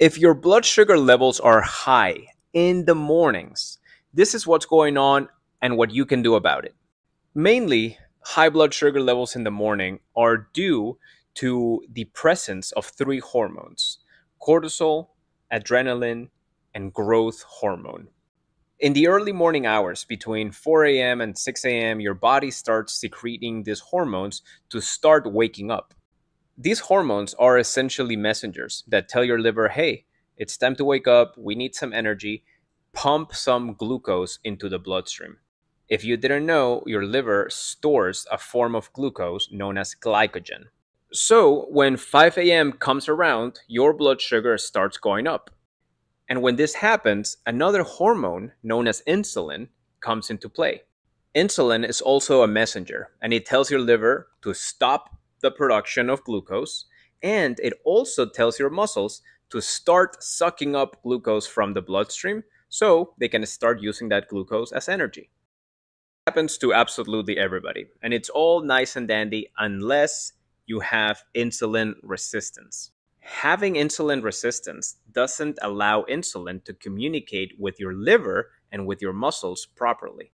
If your blood sugar levels are high in the mornings, this is what's going on and what you can do about it. Mainly, high blood sugar levels in the morning are due to the presence of three hormones: cortisol, adrenaline, and growth hormone. In the early morning hours between 4 a.m. and 6 a.m., your body starts secreting these hormones to start waking up. These hormones are essentially messengers that tell your liver, hey, it's time to wake up, we need some energy, pump some glucose into the bloodstream. If you didn't know, your liver stores a form of glucose known as glycogen. So when 5 a.m. comes around, your blood sugar starts going up. And when this happens, another hormone known as insulin comes into play. Insulin is also a messenger, and it tells your liver to stop the production of glucose, and it also tells your muscles to start sucking up glucose from the bloodstream so they can start using that glucose as energy. It happens to absolutely everybody, and it's all nice and dandy unless you have insulin resistance. Having insulin resistance doesn't allow insulin to communicate with your liver and with your muscles properly.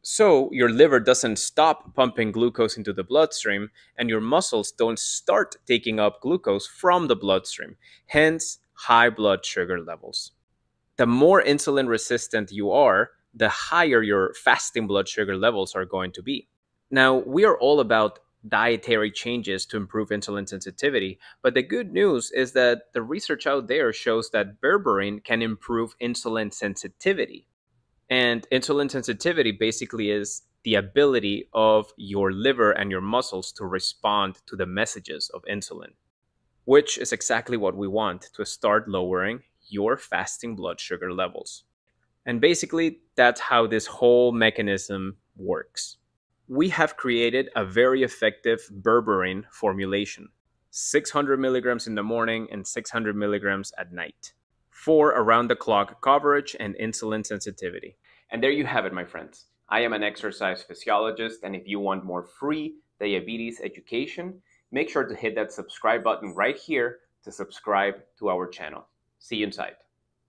So your liver doesn't stop pumping glucose into the bloodstream, and your muscles don't start taking up glucose from the bloodstream, hence high blood sugar levels. The more insulin resistant you are, the higher your fasting blood sugar levels are going to be. Now, we are all about dietary changes to improve insulin sensitivity, but the good news is that the research out there shows that berberine can improve insulin sensitivity. And insulin sensitivity basically is the ability of your liver and your muscles to respond to the messages of insulin, which is exactly what we want to start lowering your fasting blood sugar levels. And basically, that's how this whole mechanism works. We have created a very effective berberine formulation, 600 milligrams in the morning and 600 milligrams at night, for around-the-clock coverage and insulin sensitivity. And there you have it, my friends. I am an exercise physiologist, and if you want more free diabetes education, make sure to hit that subscribe button right here to subscribe to our channel. See you inside.